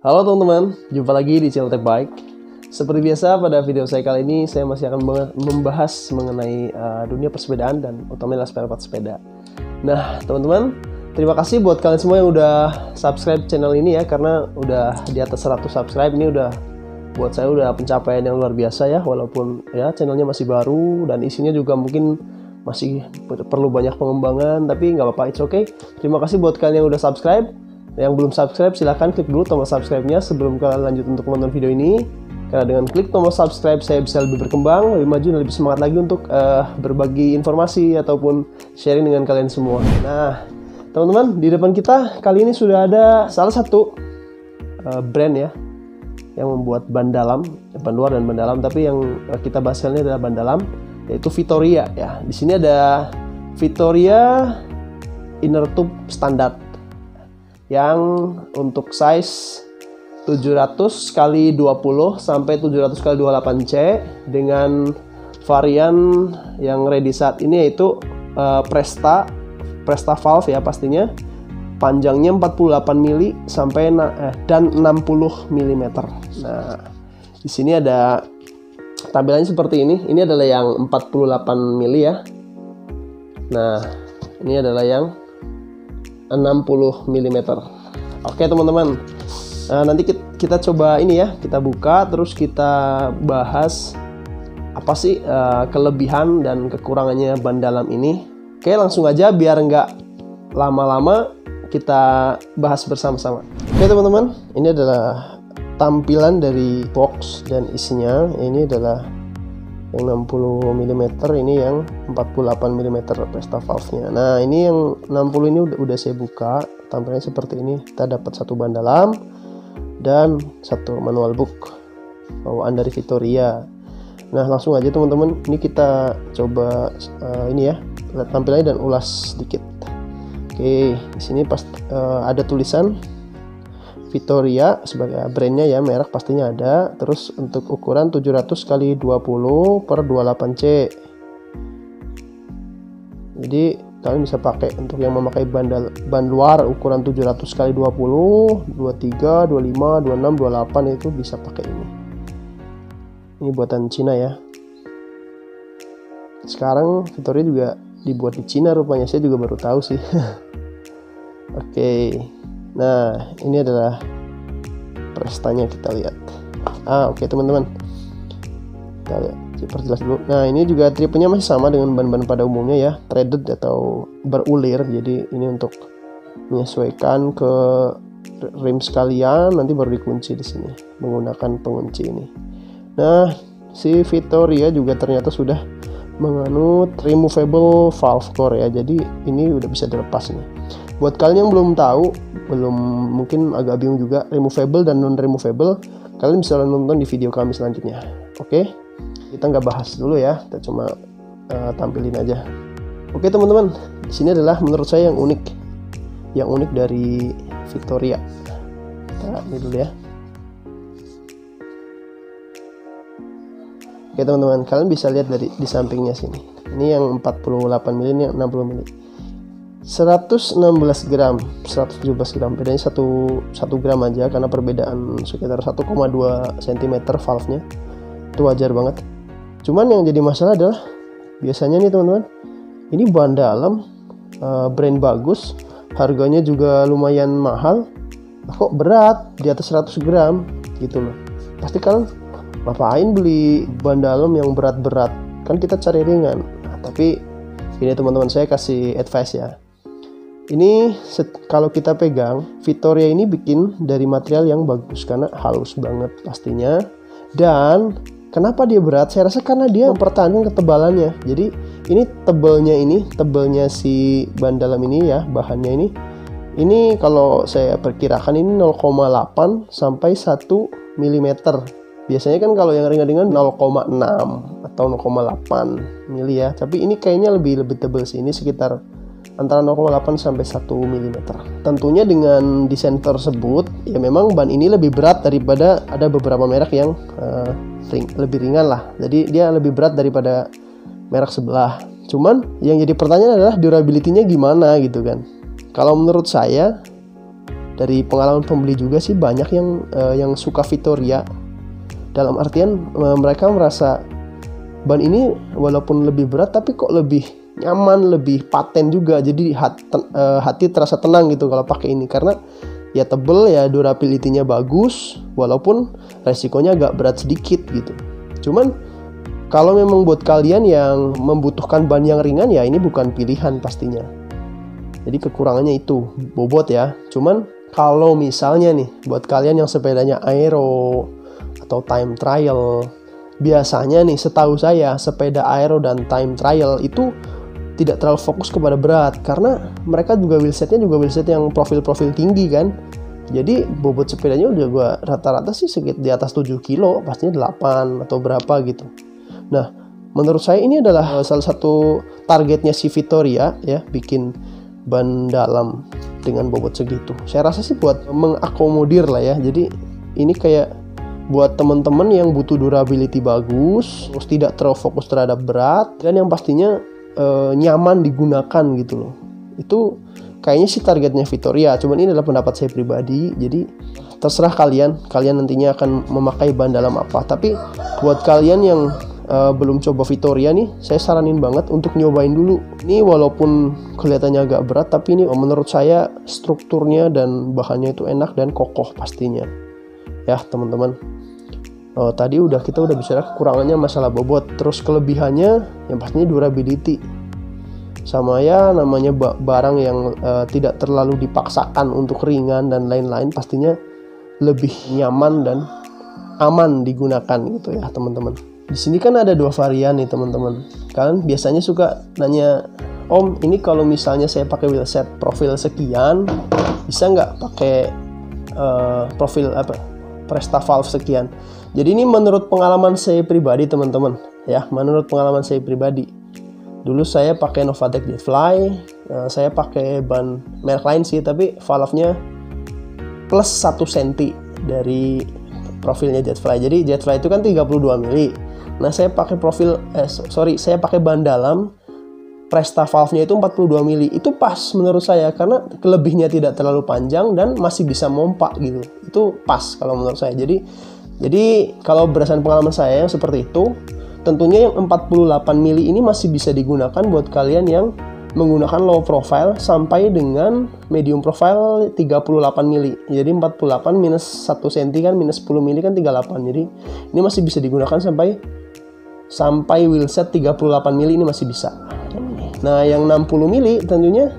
Halo teman-teman, jumpa lagi di channel TAP BIKE. Seperti biasa pada video saya kali ini saya masih akan membahas mengenai dunia persepedaan dan utamanya spare part sepeda. Nah teman-teman, terima kasih buat kalian semua yang udah subscribe channel ini ya, karena udah di atas 100 subscribe ini udah buat saya udah pencapaian yang luar biasa ya, walaupun ya channelnya masih baru dan isinya juga mungkin masih perlu banyak pengembangan, tapi nggak apa-apa, it's okay. Terima kasih buat kalian yang udah subscribe. Yang belum subscribe silahkan klik dulu tombol subscribe-nya sebelum kalian lanjut untuk menonton video ini, karena dengan klik tombol subscribe saya bisa lebih berkembang, lebih maju, dan lebih semangat lagi untuk berbagi informasi ataupun sharing dengan kalian semua. Nah teman-teman, di depan kita kali ini sudah ada salah satu brand ya yang membuat ban dalam, ban luar dan ban dalam, tapi yang kita bahas kali ini adalah ban dalam, yaitu Vittoria ya. Di sini ada Vittoria inner tube standar yang untuk size 700x20 sampai 700x28C dengan varian yang ready saat ini yaitu Presta valve ya pastinya, panjangnya 48 mili sampai dan 60 mm. Nah, di sini ada tampilannya seperti ini. Ini adalah yang 48 mili ya. Nah, ini adalah yang 60 mm. Oke teman-teman, nanti kita coba ini ya, kita buka terus kita bahas apa sih kelebihan dan kekurangannya ban dalam ini. Oke, langsung aja biar nggak lama-lama kita bahas bersama-sama. Oke teman-teman, ini adalah tampilan dari box dan isinya. Ini adalah yang 60 mm, ini yang 48 mm Presta valve-nya. Nah, ini yang 60 ini udah saya buka, tampilannya seperti ini. Kita dapat satu ban dalam dan satu manual book bawaan dari Vittoria. Nah, langsung aja teman-teman, ini kita coba ini ya, lihat tampilannya dan ulas sedikit. Oke, di sini pas ada tulisan Vittoria sebagai brandnya ya, merek pastinya ada. Terus untuk ukuran 700x20x28C. Jadi kalian bisa pakai untuk yang memakai ban luar ukuran 700x20, 23, 25, 26, 28 itu bisa pakai ini. Ini buatan Cina ya. Sekarang Vittoria juga dibuat di Cina rupanya, saya juga baru tahu sih. Oke. Nah, ini adalah Prestanya, kita lihat. Oke teman-teman, kita lihat, perjelas dulu. Nah, ini juga tripnya masih sama dengan ban-ban pada umumnya ya, threaded atau berulir. Jadi ini untuk menyesuaikan ke rim sekalian, nanti baru dikunci di sini menggunakan pengunci ini. Nah, si Vittoria juga ternyata sudah menganut removable valve core ya, jadi ini udah bisa dilepas nih. Buat kalian yang belum tahu, belum mungkin agak bingung juga removable dan non removable, kalian bisa nonton di video kami selanjutnya. Oke, kita nggak bahas dulu ya, kita cuma tampilin aja. Oke teman-teman, di sini adalah menurut saya yang unik dari Vittoria. Kita ini dulu ya. Oke teman-teman, kalian bisa lihat dari di sampingnya sini. Ini yang 48 mili, ini yang 60 mili. 116 gram, 117 gram, bedanya 1 gram aja karena perbedaan sekitar 1,2 cm valve-nya. Itu wajar banget. Cuman yang jadi masalah adalah biasanya nih teman-teman, ini ban dalam brand bagus, harganya juga lumayan mahal, kok berat di atas 100 gram gitu loh. Pasti kalian ngapain beli ban dalam yang berat-berat? Kan kita cari ringan. Nah, tapi ini teman-teman, saya kasih advice ya. Ini kalau kita pegang, Vittoria ini bikin dari material yang bagus karena halus banget pastinya. Dan kenapa dia berat? Saya rasa karena dia mempertahankan ketebalannya. Jadi tebalnya si ban dalam ini ya, bahannya ini kalau saya perkirakan ini 0,8 sampai 1 mm. Biasanya kan kalau yang ringan-ringan 0,6 atau 0,8 mili ya. Tapi ini kayaknya lebih tebal sih. Ini sekitar antara 0,8 sampai 1 mm. Tentunya dengan desain tersebut, ya memang ban ini lebih berat daripada ada beberapa merek yang lebih ringan lah. Jadi dia lebih berat daripada merek sebelah. Cuman yang jadi pertanyaan adalah durability-nya gimana gitu kan. Kalau menurut saya Dari pengalaman pembeli juga sih banyak yang suka Vittoria. Dalam artian mereka merasa ban ini walaupun lebih berat tapi kok lebih nyaman, lebih paten juga. Jadi hati terasa tenang gitu kalau pakai ini, karena ya tebel, ya durability-nya bagus walaupun resikonya agak berat sedikit gitu. Cuman kalau memang buat kalian yang membutuhkan ban yang ringan, ya ini bukan pilihan pastinya. Jadi kekurangannya itu bobot ya. Cuman kalau misalnya nih buat kalian yang sepedanya aero atau time trial, biasanya nih setahu saya sepeda aero dan time trial itu tidak terlalu fokus kepada berat, karena mereka juga wheelsetnya juga wheelset yang profil-profil tinggi kan. Jadi bobot sepedanya udah gua rata-rata sih sekitar di atas 7 kilo, pastinya 8 atau berapa gitu. Nah, menurut saya ini adalah salah satu targetnya si Vittoria ya, bikin ban dalam dengan bobot segitu. Saya rasa sih buat mengakomodir lah ya. Jadi ini kayak buat teman-teman yang butuh durability bagus, terus tidak terlalu fokus terhadap berat, dan yang pastinya nyaman digunakan gitu loh. Itu kayaknya sih targetnya Vittoria. Cuman ini adalah pendapat saya pribadi. Jadi terserah kalian, kalian nantinya akan memakai ban dalam apa. Tapi buat kalian yang belum coba Vittoria nih, saya saranin banget untuk nyobain dulu. Ini walaupun kelihatannya agak berat, tapi ini menurut saya strukturnya dan bahannya itu enak dan kokoh pastinya. Ya teman-teman, tadi kita udah bicara kekurangannya masalah bobot, terus kelebihannya yang pastinya durability. Sama ya namanya barang yang tidak terlalu dipaksakan untuk ringan dan lain-lain, pastinya lebih nyaman dan aman digunakan gitu ya teman-teman. Di sini kan ada dua varian nih teman-teman. Kalian biasanya suka nanya, Om, ini kalau misalnya saya pakai wheelset profil sekian, bisa nggak pakai profil apa Presta valve sekian? Jadi ini menurut pengalaman saya pribadi teman-teman. Ya, menurut pengalaman saya pribadi. Dulu saya pakai Novatec Jetfly, saya pakai ban merek lain sih, tapi valve-nya plus 1 cm dari profilnya Jetfly. Jadi Jetfly itu kan 32 mili. Nah, saya pakai ban dalam Presta valve-nya itu 42 mili. Itu pas menurut saya karena kelebihnya tidak terlalu panjang dan masih bisa mompa gitu. Itu pas kalau menurut saya. Jadi kalau berdasarkan pengalaman saya yang seperti itu, tentunya yang 48 mili ini masih bisa digunakan buat kalian yang menggunakan low profile sampai dengan medium profile 38 mili. Jadi 48 minus 1 cm kan minus 10 mili kan 38. Jadi ini masih bisa digunakan sampai wheelset 38 mili ini masih bisa. Nah yang 60 mili tentunya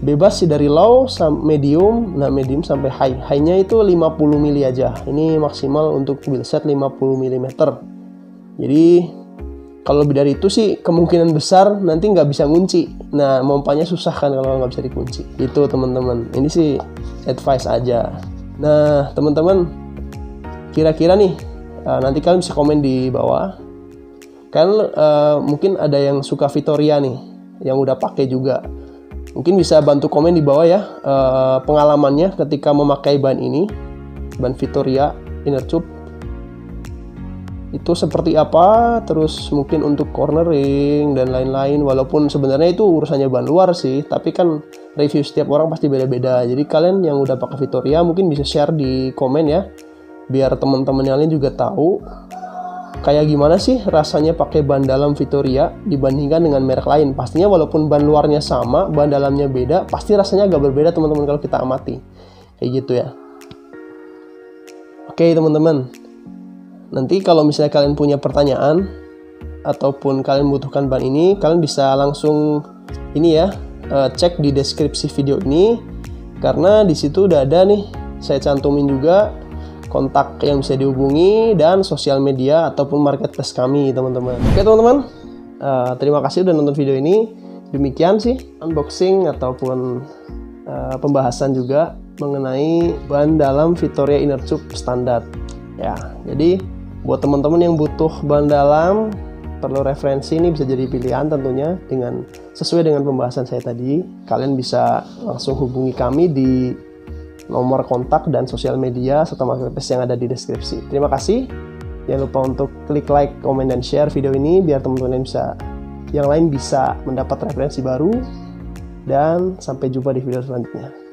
bebas sih dari low medium, nah medium sampai high. High-nya itu 50 mili aja. Ini maksimal untuk wheelset 50 mm. Jadi kalau lebih dari itu sih kemungkinan besar nanti nggak bisa ngunci. Nah, mompanya susah kan kalau nggak bisa dikunci. Itu teman-teman. Ini sih advice aja. Nah, teman-teman, kira-kira nih nanti kalian bisa komen di bawah. Kalian mungkin ada yang suka Vittoria nih, yang udah pakai juga. Mungkin bisa bantu komen di bawah ya pengalamannya ketika memakai ban ini, ban Vittoria inner tube. Itu seperti apa, terus mungkin untuk cornering dan lain-lain, walaupun sebenarnya itu urusannya ban luar sih, tapi kan review setiap orang pasti beda-beda. Jadi kalian yang udah pakai Vittoria mungkin bisa share di komen ya, biar teman-teman yang lain juga tahu kayak gimana sih rasanya pakai ban dalam Vittoria dibandingkan dengan merek lain. Pastinya walaupun ban luarnya sama, ban dalamnya beda, pasti rasanya agak berbeda teman-teman kalau kita amati kayak gitu ya. Oke teman-teman, nanti kalau misalnya kalian punya pertanyaan ataupun kalian butuhkan ban ini, kalian bisa langsung ini ya, cek di deskripsi video ini, karena di situ udah ada nih, saya cantumin juga kontak yang bisa dihubungi dan sosial media ataupun marketplace kami teman-teman. Oke teman-teman, terima kasih udah nonton video ini. Demikian sih unboxing ataupun pembahasan juga mengenai ban dalam Vittoria inner tube standar ya. Jadi buat teman-teman yang butuh ban dalam, perlu referensi, ini bisa jadi pilihan tentunya dengan sesuai dengan pembahasan saya tadi. Kalian bisa langsung hubungi kami di nomor kontak dan sosial media serta marketplace yang ada di deskripsi. Terima kasih. Jangan lupa untuk klik like, komen, dan share video ini biar teman-teman yang lain bisa mendapat referensi baru. Dan sampai jumpa di video selanjutnya.